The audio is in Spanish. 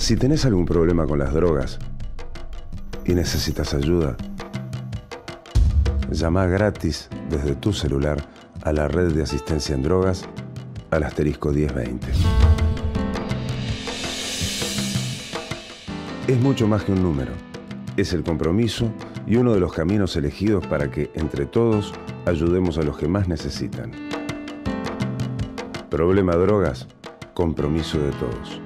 Si tenés algún problema con las drogas y necesitas ayuda, llama gratis desde tu celular a la Red de Asistencia en Drogas al *1020. Es mucho más que un número. Es el compromiso y uno de los caminos elegidos para que, entre todos, ayudemos a los que más necesitan. Problema drogas, compromiso de todos.